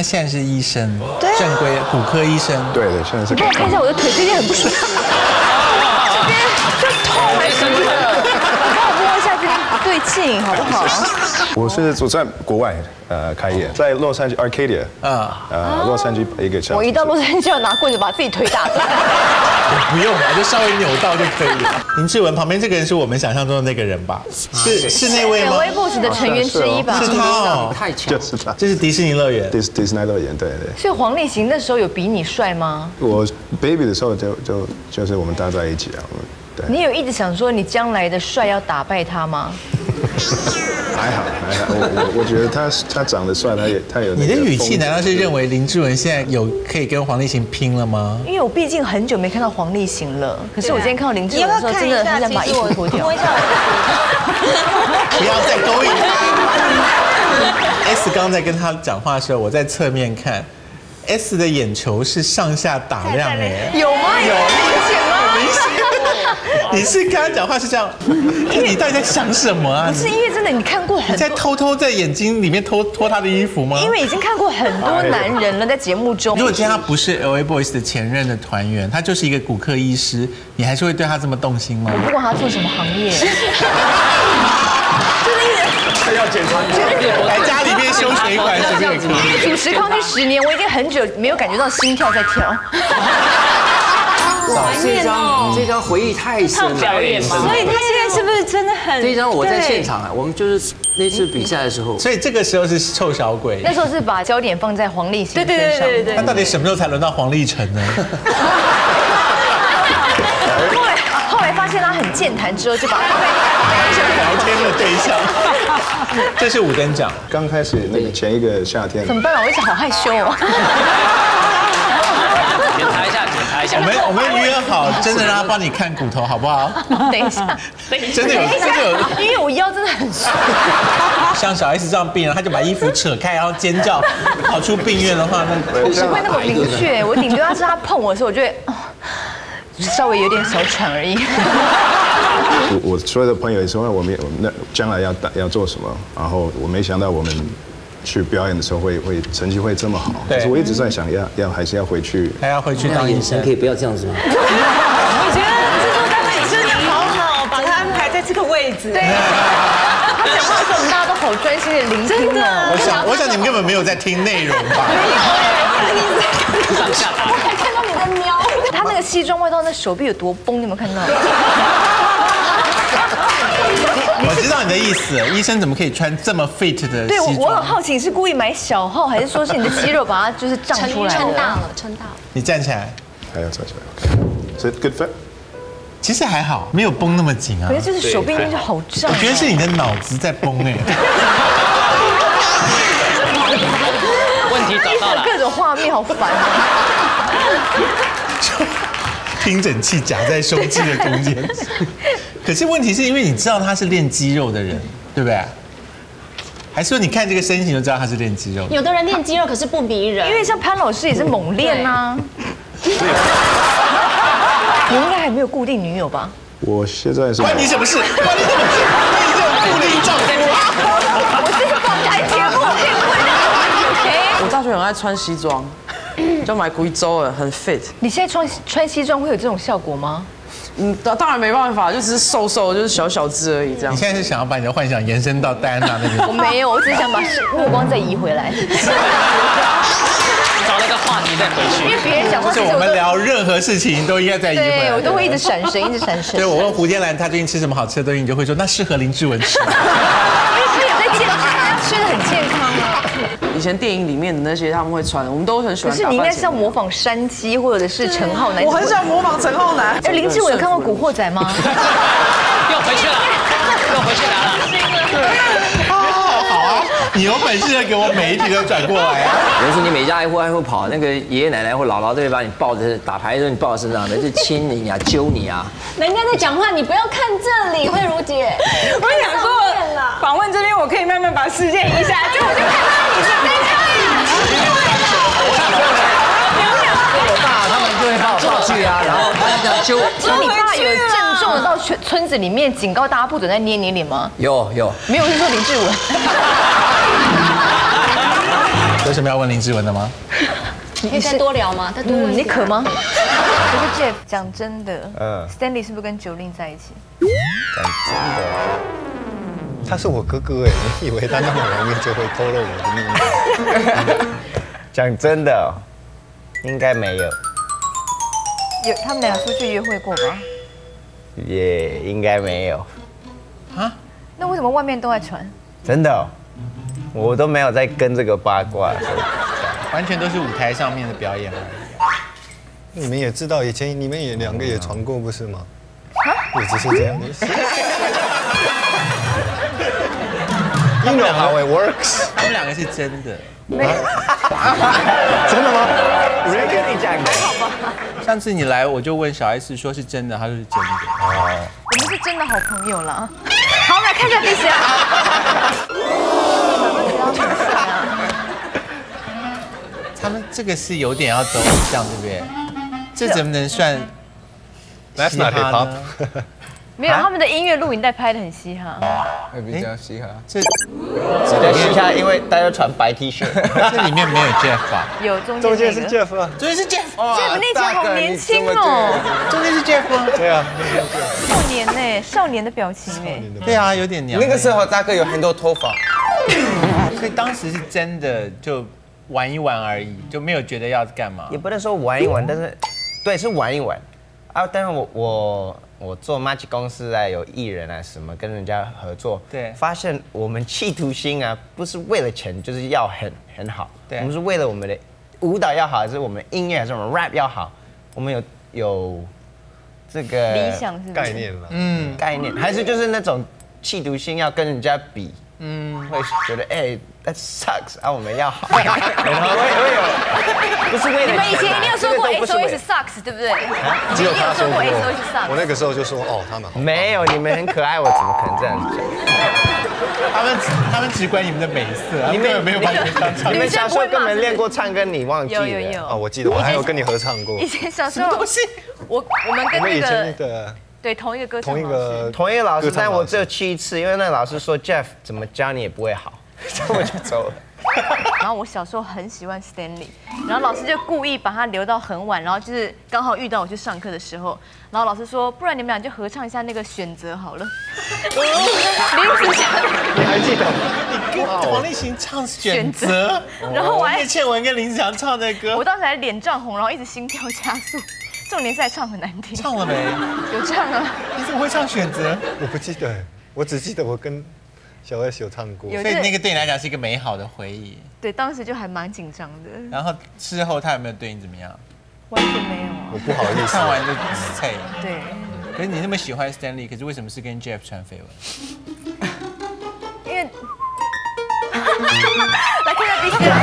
他现在是医生，对啊、正规骨科医生。对对，现在是。你帮我看一下我的腿，最近很不舒服，这边就痛还是什么的？你帮我摸一下这边对劲好不好？我在国外开业，在洛杉矶 Arcadia， 洛杉矶一个小时。我一到洛杉矶就要拿棍子把自己腿打断。不用了，就稍微扭到就可以了。林志文旁边这个人是我们想象中的那个人吧？是那位吗 ？L.A. Boyz 的成员之一吧？是他哦，太强，就是他。这是迪士尼乐园，迪士尼乐园，对对。所以黄立行那时候有比你帅吗？我 baby 的时候就是我们搭在一起啊，对。你有一直想说你将来的帅要打败他吗？还好，我觉得他长得帅，他有。你的语气难道是认为林志文现在有可以跟黄立行拼了吗？因为我毕竟很久没看到黄立行了，可是我今天看到林志文的时候，真的很想把衣服脱掉。摸一下我的腿，不要再勾引他。S 刚在跟他讲话的时候，我在侧面看 ，S 的眼球是上下打量哎，有吗？有明显吗？明显。你是跟他讲话是这样，你到底在想什么啊？不是因为真的，你看过很多，你在偷偷在眼睛里面脱他的衣服吗？因为已经看过很多男人了，在节目中。如果今天他不是 L.A. Boyz 的前任的团员，他就是一个骨科医师，你还是会对他这么动心吗？不管他做什么行业，就是要检查，来家里面修水管随便可以。主持康熙10年，我已经很久没有感觉到心跳在跳。这张回忆太深了，所以他现在是不是真的很？这张我在现场啊，我们就是那次比赛的时候，所以这个时候是臭小鬼，那时候是把焦点放在黄立行身上。对，那到底什么时候才轮到黄立成呢？后来发现他很健谈之后，就把他聊天的对象。这是五等奖，刚开始那个前一个夏天。怎么办？我一直好害羞哦。检查一下，检查一下。我们约好，真的让他帮你看骨头，好不好？等一下，真的有，因为我腰真的很酸。像小 S 这样病人，他就把衣服扯开，然后尖叫，跑出病院的话，那不会那么明确。我顶多要是他碰我的时候，我就会稍微有点小喘而已。我所有的朋友也说，我们将来要做什么，然后我没想到我们。去表演的时候会成绩会这么好，可是我一直在想要还是要回去，还要回去当医生，可以不要这样子吗？我觉得制作单位真的好好，把他安排在这个位置。对，他讲话的时候我们大家都好专心的聆听哦。我想你们根本没有在听内容吧？没有，上下来。我还看到你在瞄他那个西装外套，那手臂有多崩，你有没有看到？我知道你的意思，医生怎么可以穿这么 fit 的？对，我很好奇，你是故意买小号，还是说是你的肌肉把它就是胀出来？撑大了。你站起来，还要站起来。Is it good fit？ 其实还好，没有绷那么紧啊。可是就是手臂那就好胀。我觉得是你的脑子在绷哎。问题找到了，各种画面好烦。听诊器夹在胸肌的中间，可是问题是因为你知道他是练肌肉的人，对不对？还是说你看这个身形就知道他是练肌肉？有的人练肌肉可是不迷人，因为像潘老师也是猛练啊。你应该还没有固定女友吧？我现在是关你什么事？关你什么事？你这种固定状态，我这个访谈节目可以问到。我大学很爱穿西装。就买贵州的，很 fit。你现在穿西装会有这种效果吗？嗯，当然没办法，就只是瘦，就是小小只而已这样。你现在是想要把你的幻想延伸到戴安娜那边？我没有，我只是想把目光再移回来。找了个话题再回去。因为别人讲话，就是我们聊任何事情都应该再移回来。对，我都会一直闪神，一直闪神。对，我问胡天兰，他最近吃什么好吃的东西，你就会说那适合林志文吃。以前电影里面的那些他们会穿，我们都很喜欢。可是你应该是要模仿山鸡或者是陈浩南。我很想模仿陈浩南。哎，林志文有看过《古惑仔》吗？又回去拿了。好啊，你有本事给我每一题都转过来啊！有人说你每家挨户挨户跑，那个爷爷奶奶或姥姥都会把你抱着打牌的时候你抱在身上的，就亲你啊，揪你啊。人家在讲话，你不要看这里，慧茹姐。我想过访问这边，我可以慢慢把视线移下，就我就看到你是。对啊，然后他讲揪，所以你爸有郑重的到村子里面警告大家不准再捏你脸吗？有，没有是说林志文。有什么要问林志文的吗？你可以再多聊吗？再多问一点。你渴吗？可是 Jeff 讲真的，Stanley 是不是跟Jolin在一起？讲真的，他是我哥哥哎，你以为他那么容易就会透露我的秘密？讲真的，应该没有。有他们俩出去约会过吗？也应该没有。啊？那为什么外面都在传？真的，我都没有在跟这个八卦。 完全都是舞台上面的表演而已。你们也知道，以前你们也两个也传过，不是吗？也只是这样。You know how it works。他们两个是真的。没有。真的吗？我没跟你讲过。好吧。上次你来，我就问小 S 说是真的，他说是真的。哦。我们是真的好朋友了。好，我们来看一下第几啊。 他们这个是有点要走向，对不对？这怎么能算嘻哈呢？没有，他们的音乐录影带拍得很嘻哈，比较嘻哈。这嘻哈，因为大家穿白 T 恤，这里面没有 Jeff 啊，有中间是 Jeff 啊，中间是 Jeff，Jeff 那集好年轻哦，中间是 Jeff 啊，对啊，少年呢，少年的表情哎，对啊，有点娘。那个时候大哥有很多头发，所以当时是真的就。 玩一玩而已，就没有觉得要干嘛。也不能说玩一玩，但是，对，是玩一玩啊。但是我做 Magic 公司啊，有艺人啊什么，跟人家合作，对，发现我们企图心啊，不是为了钱，就是要很好。对，我们是为了我们的舞蹈要好，还是我们音乐，还是我们 rap 要好？我们有这个理想是概念了，嗯，概念还是就是那种企图心要跟人家比。 嗯，会觉得哎 ，that sucks 啊，我们要好，然后会有，不是为了你们以前一定有说过 SOS sucks 对不对？只有他说过 SOS sucks， 我那个时候就说哦，他们没有，你们很可爱，我怎么可能这样讲？他们只管你们的美色，你们没有把你们当唱。你们小时候根本练过唱歌，你忘记了？有啊，我记得我还有跟你合唱过。以前小时候都是我们跟那个。 对，同一个歌唱老师，同一个老师，但我只有去一次，因为那老师说 Jeff 怎么教你也不会好，所以我就走了。然后我小时候很喜欢 Stanley， 然后老师就故意把他留到很晚，然后就是刚好遇到我去上课的时候，然后老师说，不然你们俩就合唱一下那个选择好了。林子祥，你还记得？你跟黄立行唱选择，然后我还叶倩文跟林子祥唱的歌，我当时还脸涨红，然后一直心跳加速。 重点是还唱很难听，唱了没？有唱啊！你怎么会唱选择？我不记得，我只记得我跟小 S 有唱过，所以那个对你来讲是一个美好的回忆。对，当时就还蛮紧张的。然后事后他有没有对你怎么样？完全没有啊！我不好意思，唱完就退了。对。可是你那么喜欢 Stanley， 可是为什么是跟 Jeff 传绯闻？因为来看一下第一个。